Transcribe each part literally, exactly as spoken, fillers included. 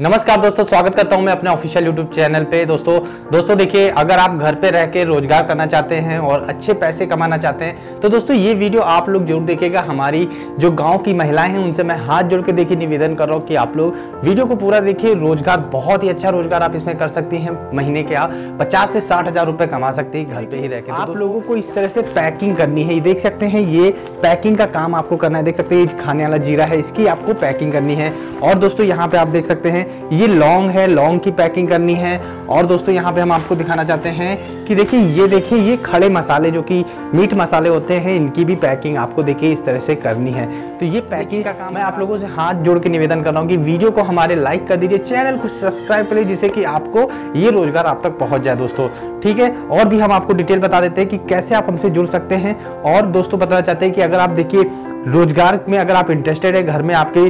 नमस्कार दोस्तों, स्वागत करता हूं मैं अपने ऑफिशियल यूट्यूब चैनल पे। दोस्तों दोस्तों देखिए, अगर आप घर पे रह के रोजगार करना चाहते हैं और अच्छे पैसे कमाना चाहते हैं तो दोस्तों ये वीडियो आप लोग जरूर देखिएगा। हमारी जो गांव की महिलाएं हैं उनसे मैं हाथ जोड़ के देखिए निवेदन कर रहा हूँ कि आप लोग वीडियो को पूरा देखिए। रोजगार, बहुत ही अच्छा रोजगार आप इसमें कर सकती हैं। महीने के आप पचास से साठ हजार रुपये कमा सकती है घर पे ही रह के। आप लोगों को इस तरह से पैकिंग करनी है, ये देख सकते हैं, ये पैकिंग का काम आपको करना है। देख सकते हैं खाने वाला जीरा है, इसकी आपको पैकिंग करनी है। और दोस्तों यहाँ पे आप देख सकते हैं ये लौंग है, लौंग की पैकिंग करनी है। और दोस्तों यहाँ पे हम आपको दिखाना चाहते हैं कि देखिए ये देखिए ये खड़े मसाले जो कि मीट मसाले होते हैं, इनकी भी पैकिंग आपको देखिए इस तरह से करनी है। तो ये पैकिंग का काम है। आप लोगों से हाथ जोड़ के निवेदन कर रहा हूँ कि वीडियो को हमारे लाइक कर दीजिए, चैनल को सब्सक्राइब कर लीजिए, जिससे कि आपको ये रोजगार आप तक पहुँच जाए दोस्तों, ठीक है। और भी हम आपको डिटेल बता देते हैं कि कैसे आप हमसे जुड़ सकते हैं। और दोस्तों बताना चाहते हैं कि अगर आप देखिए रोजगार में अगर आप इंटरेस्टेड है, घर में आपके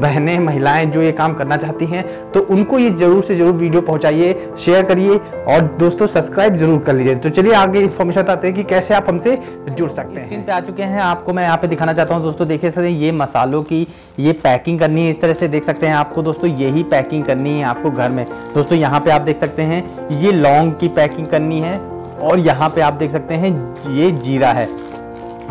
बहनें महिलाएं जो ये काम करना चाहती हैं तो उनको ये जरूर से जरूर वीडियो पहुंचाइए, शेयर करिए और दोस्तों सब्सक्राइब जरूर कर लीजिए। तो चलिए आगे इन्फॉर्मेशन आते हैं कि कैसे आप हमसे जुड़ सकते हैं। स्क्रीन पे आ चुके हैं, आपको मैं यहाँ पे दिखाना चाहता हूँ। दोस्तों देखिए सर, ये मसालों की ये पैकिंग करनी है, इस तरह से देख सकते हैं आपको। दोस्तों यही पैकिंग करनी है आपको घर में। दोस्तों यहाँ पे आप देख सकते हैं ये लौंग की पैकिंग करनी है और यहाँ पे आप देख सकते हैं ये जीरा है,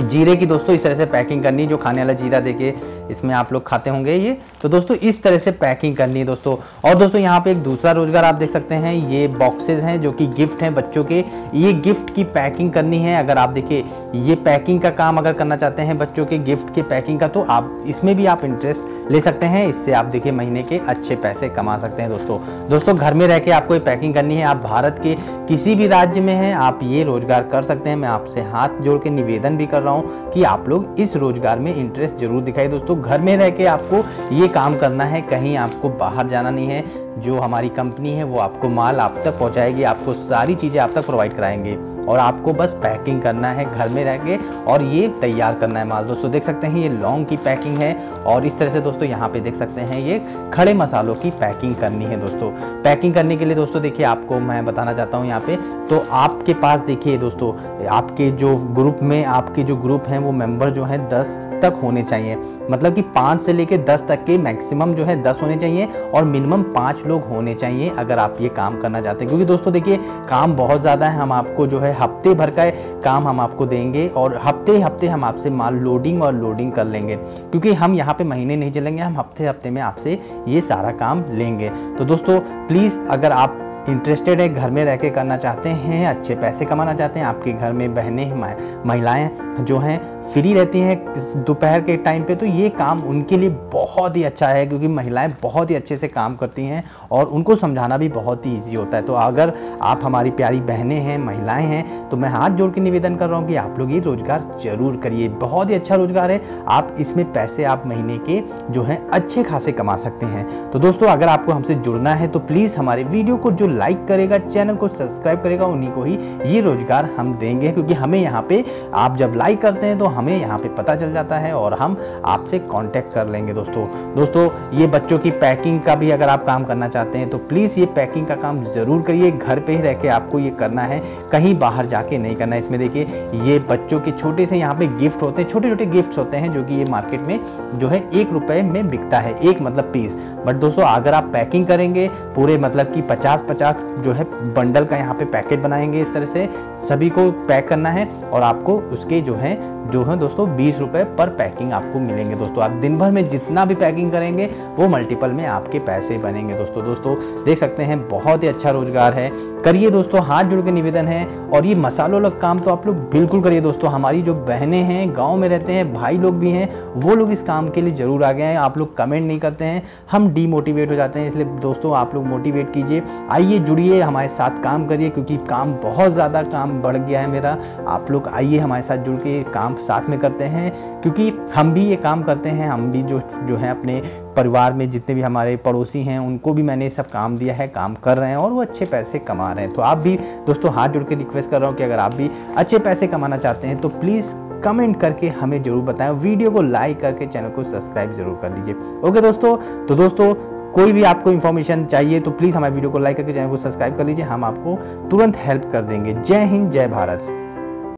जीरे की दोस्तों इस तरह से पैकिंग करनी है। जो खाने वाला जीरा देखिए इसमें आप लोग खाते होंगे ये, तो दोस्तों इस तरह से पैकिंग करनी है दोस्तों। और दोस्तों यहाँ पे एक दूसरा रोजगार आप देख सकते हैं, ये बॉक्सेस हैं जो कि गिफ्ट हैं बच्चों के, ये गिफ्ट की पैकिंग करनी है। अगर आप देखिए ये पैकिंग का काम अगर करना चाहते हैं बच्चों के गिफ्ट के पैकिंग का, तो आप इसमें भी आप इंटरेस्ट ले सकते हैं। इससे आप देखिए महीने के अच्छे पैसे कमा सकते हैं दोस्तों। दोस्तों घर में रह के आपको ये पैकिंग करनी है। आप भारत के किसी भी राज्य में हैं, आप ये रोजगार कर सकते हैं। मैं आपसे हाथ जोड़ के निवेदन भी कर रहा हूँ कि आप लोग इस रोजगार में इंटरेस्ट जरूर दिखाइए दोस्तों। घर में रह के आपको ये काम करना है, कहीं आपको बाहर जाना नहीं है। जो हमारी कंपनी है वो आपको माल आप तक पहुंचाएगी, आपको सारी चीज़ें आप तक प्रोवाइड कराएंगे और आपको बस पैकिंग करना है घर में रह के और ये तैयार करना है माल। दोस्तों देख सकते हैं ये लौंग की पैकिंग है और इस तरह से दोस्तों यहाँ पे देख सकते हैं ये खड़े मसालों की पैकिंग करनी है दोस्तों। पैकिंग करने के लिए दोस्तों देखिए आपको मैं बताना चाहता हूँ यहाँ पे, तो आपके पास देखिए दोस्तों आपके जो ग्रुप में आपके जो ग्रुप हैं वो मेंबर जो हैं दस तक होने चाहिए, मतलब कि पाँच से लेकर दस तक के मैक्सिमम जो है दस होने चाहिए और मिनिमम पाँच लोग होने चाहिए अगर आप ये काम करना चाहते हैं। क्योंकि दोस्तों देखिए काम बहुत ज़्यादा है, हम आपको जो है हफ्ते भर का काम हम आपको देंगे और हफ्ते हफ्ते हम आपसे माल लोडिंग और लोडिंग कर लेंगे, क्योंकि हम यहाँ पे महीने नहीं चलेंगे, हम हफ्ते हफ्ते में आपसे ये सारा काम लेंगे। तो दोस्तों प्लीज़ अगर आप इंटरेस्टेड है, घर में रह के करना चाहते हैं, अच्छे पैसे कमाना चाहते हैं, आपके घर में बहनें महिलाएं जो हैं फ्री रहती हैं दोपहर के टाइम पे, तो ये काम उनके लिए बहुत ही अच्छा है, क्योंकि महिलाएं बहुत ही अच्छे से काम करती हैं और उनको समझाना भी बहुत ही ईजी होता है। तो अगर आप हमारी प्यारी बहनें हैं महिलाएं हैं तो मैं हाथ जोड़ के निवेदन कर रहा हूँ कि आप लोग ये रोज़गार जरूर करिए, बहुत ही अच्छा रोज़गार है। आप इसमें पैसे आप महीने के जो हैं अच्छे खासे कमा सकते हैं। तो दोस्तों अगर आपको हमसे जुड़ना है तो प्लीज़ हमारे वीडियो को जो लाइक करेगा, चैनल को सब्सक्राइब करेगा, उन्हीं को ही ये रोज़गार हम देंगे, क्योंकि हमें यहाँ पे आप जब लाइक करते हैं तो हमें यहाँ पे पता चल जाता है और हम आपसे कांटेक्ट कर लेंगे दोस्तों। दोस्तों ये बच्चों की पैकिंग का भी अगर आप काम करना चाहते हैं तो प्लीज़ ये पैकिंग का काम ज़रूर करिए। घर पे ही रह के आपको ये करना है, कहीं बाहर जाके नहीं करना है। इसमें देखिए ये बच्चों के छोटे से यहाँ पे गिफ्ट होते हैं, छोटे छोटे गिफ्ट्स होते हैं जो कि ये मार्केट में जो है एक रुपये में बिकता है, एक मतलब पीस। बट दोस्तों अगर आप पैकिंग करेंगे पूरे, मतलब कि पचास पचास जो है बंडल का यहाँ पे पैकेट बनाएंगे, इस तरह से सभी को पैक करना है और आपको उसके जो है जो है दोस्तों बीस रुपये पर पैकिंग आपको मिलेंगे दोस्तों। आप दिन भर में जितना भी पैकिंग करेंगे वो मल्टीपल में आपके पैसे बनेंगे दोस्तों। दोस्तों देख सकते हैं बहुत ही अच्छा रोजगार है, करिए दोस्तों, हाथ जोड़ के निवेदन है। और ये मसालों का काम तो आप लोग बिल्कुल करिए दोस्तों। हमारी जो बहनें हैं, गाँव में रहते हैं, भाई लोग भी हैं, वो लोग इस काम के लिए ज़रूर आ गए हैं। आप लोग कमेंट नहीं करते हैं, हम डीमोटिवेट हो जाते हैं, इसलिए दोस्तों आप लोग मोटिवेट कीजिए, आइए जुड़िए हमारे साथ, काम करिए, क्योंकि काम बहुत ज़्यादा काम बढ़ गया है मेरा। आप लोग आइए हमारे साथ जुड़ के काम साथ में करते हैं, क्योंकि हम भी ये काम करते हैं। हम भी जो जो है अपने परिवार में जितने भी हमारे पड़ोसी हैं उनको भी मैंने सब काम दिया है, काम कर रहे हैं और वो अच्छे पैसे कमा रहे हैं। तो आप भी दोस्तों हाथ जोड़ के रिक्वेस्ट कर रहा हूँ कि अगर आप भी अच्छे पैसे कमाना चाहते हैं तो प्लीज़ कमेंट करके हमें ज़रूर बताएं, वीडियो को लाइक करके चैनल को सब्सक्राइब जरूर कर लीजिए। ओके दोस्तों, तो दोस्तों कोई भी आपको इन्फॉर्मेशन चाहिए तो प्लीज़ हमारे वीडियो को लाइक करके चैनल को सब्सक्राइब कर लीजिए, हम आपको तुरंत हेल्प कर देंगे। जय हिंद, जय भारत।